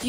Do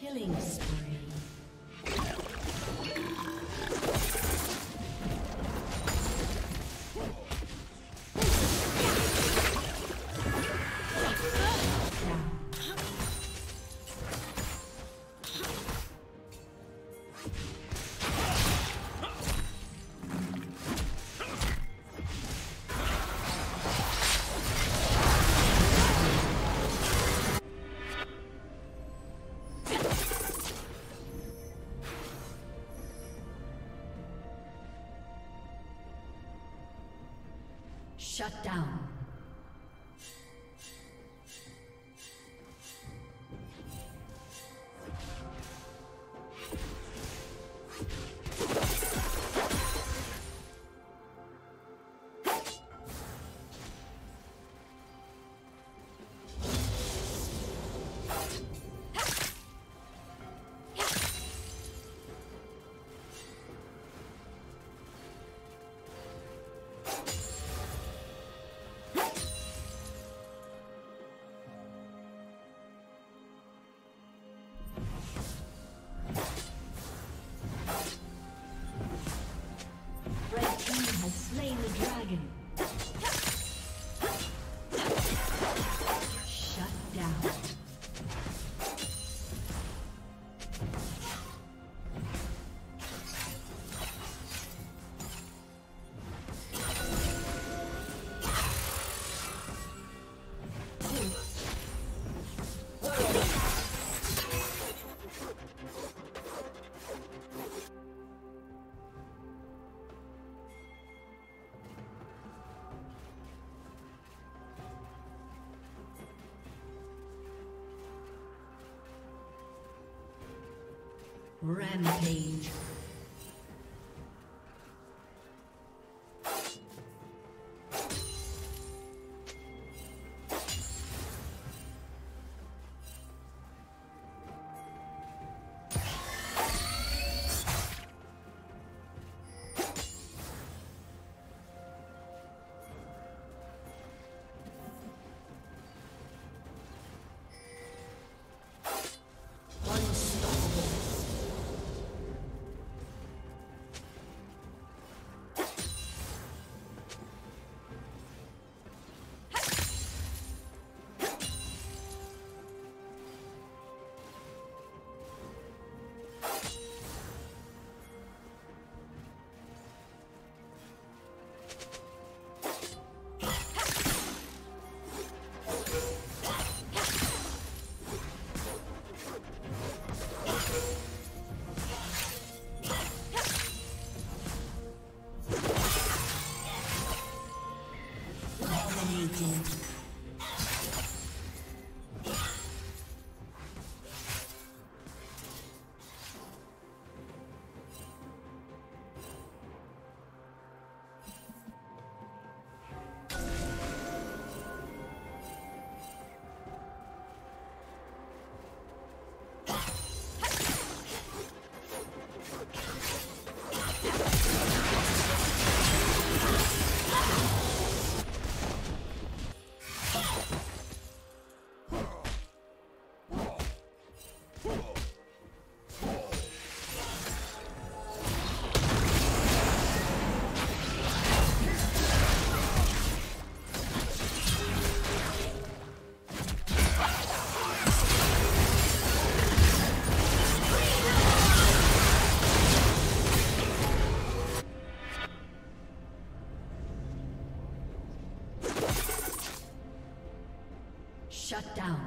Killing spree. Shut down. Rampage. Shut down.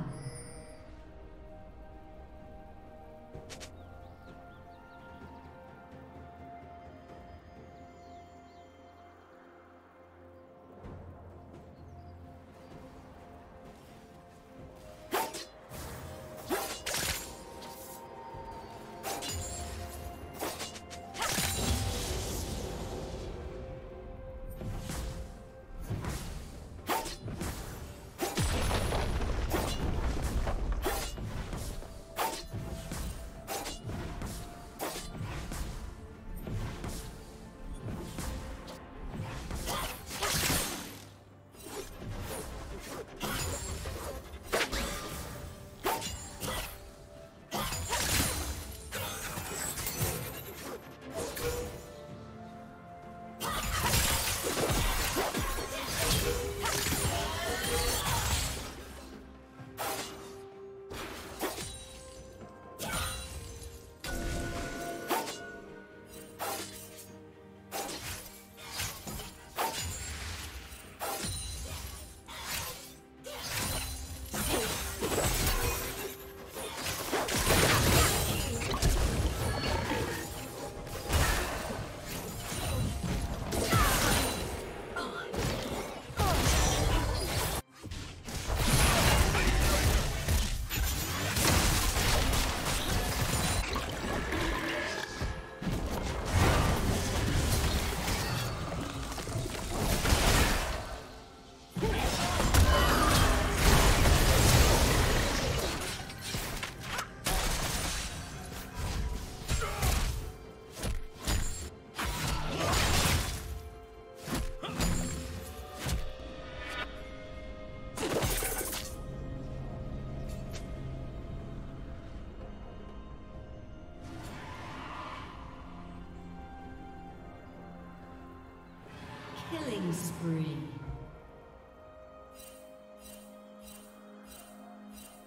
Killing spree.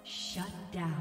Shut down.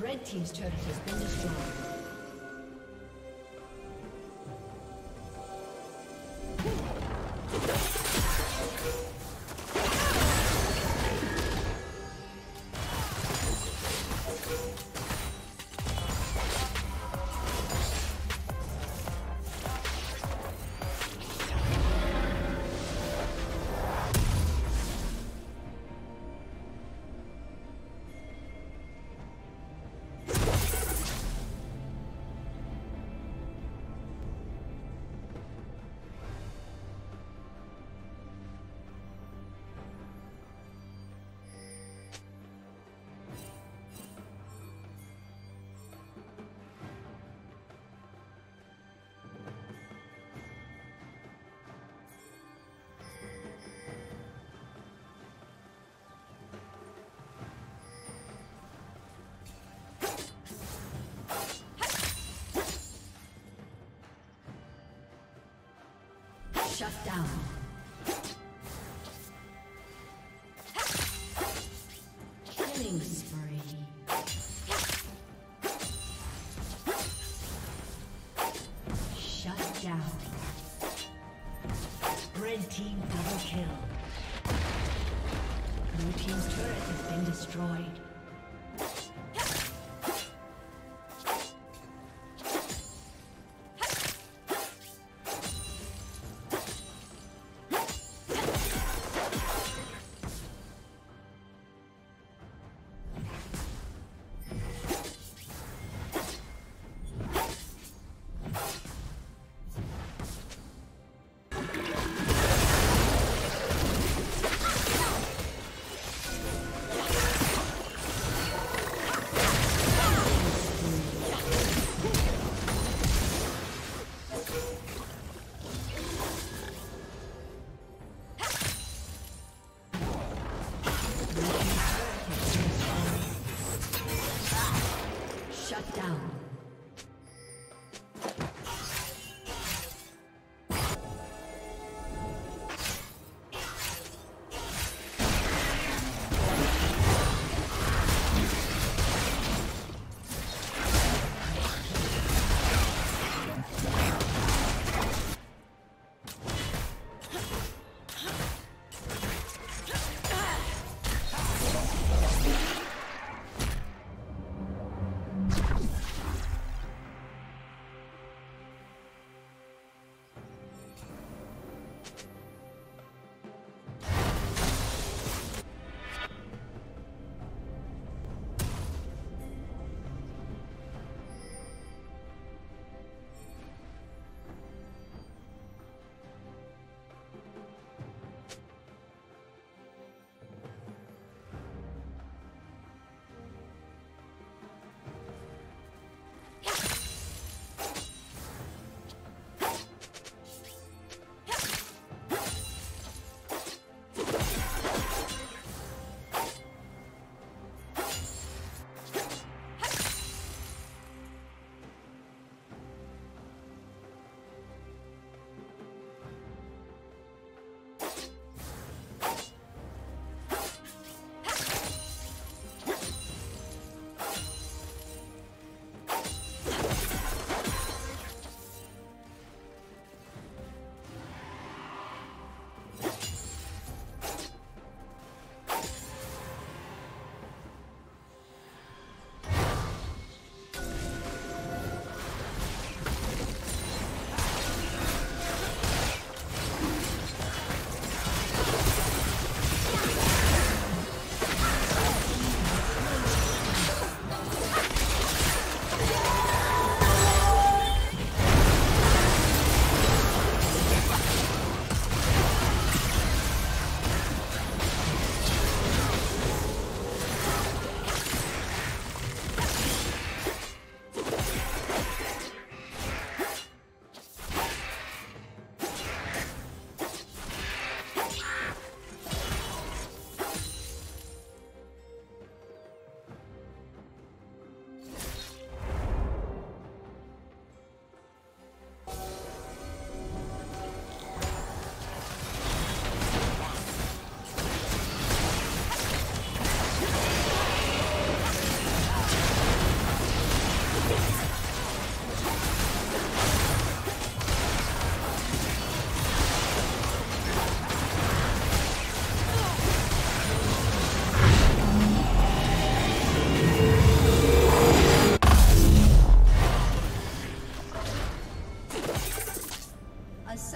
Red team's turret has been destroyed. Shut down. Killing spree. Shut down. Red team double kill. Blue team's turret has been destroyed.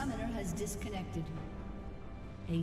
summoner has disconnected. A